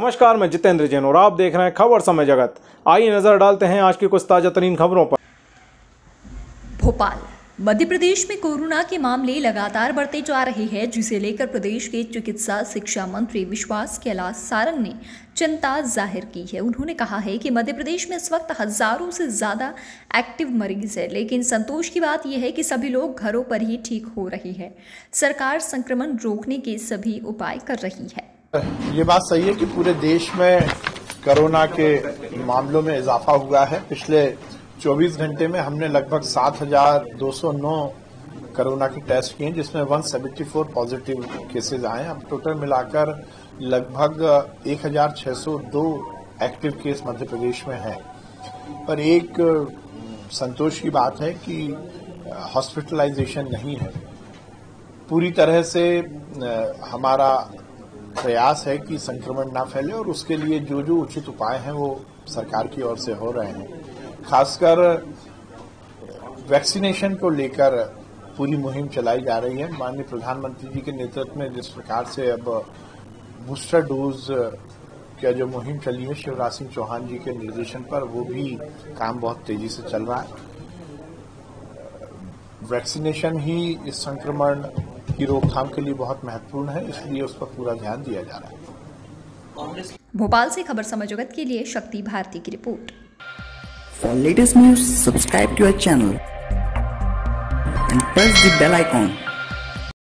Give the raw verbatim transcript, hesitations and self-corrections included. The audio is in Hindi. नमस्कार, मैं जितेंद्र जैन और आप देख रहे हैं खबर समय जगत। आइए नजर डालते हैं आज की कुछ ताजा तरीन खबरों पर। भोपाल, मध्य प्रदेश में कोरोना के मामले लगातार बढ़ते जा रहे हैं, जिसे लेकर प्रदेश के चिकित्सा शिक्षा मंत्री विश्वास कैलाश सारंग ने चिंता जाहिर की है। उन्होंने कहा है कि मध्य प्रदेश में इस वक्त हजारों से ज़्यादा एक्टिव मरीज है, लेकिन संतोष की बात यह है कि सभी लोग घरों पर ही ठीक हो रही है। सरकार संक्रमण रोकने के सभी उपाय कर रही है। ये बात सही है कि पूरे देश में कोरोना के मामलों में इजाफा हुआ है। पिछले चौबीस घंटे में हमने लगभग सात हज़ार दो सौ नौ कोरोना के टेस्ट किए, जिसमें एक सौ चौहत्तर पॉजिटिव केसेस आए। अब टोटल मिलाकर लगभग एक हज़ार छह सौ दो एक्टिव केस मध्य प्रदेश में हैं। पर एक संतोष की बात है कि हॉस्पिटलाइजेशन नहीं है। पूरी तरह से हमारा प्रयास है कि संक्रमण ना फैले और उसके लिए जो जो उचित उपाय हैं वो सरकार की ओर से हो रहे हैं। खासकर वैक्सीनेशन को लेकर पूरी मुहिम चलाई जा रही है। माननीय प्रधानमंत्री जी के नेतृत्व में जिस प्रकार से अब बूस्टर डोज क्या जो मुहिम चली है शिवराज सिंह चौहान जी के निर्देशन पर, वो भी काम बहुत तेजी से चल रहा है। वैक्सीनेशन ही इस संक्रमण की रोकथाम के लिए बहुत महत्वपूर्ण है, इसलिए उस पर पूरा ध्यान दिया जा रहा है। भोपाल से खबर समय जगत के लिए शक्ति भारती की report. For latest news subscribe to our channel and press the bell icon.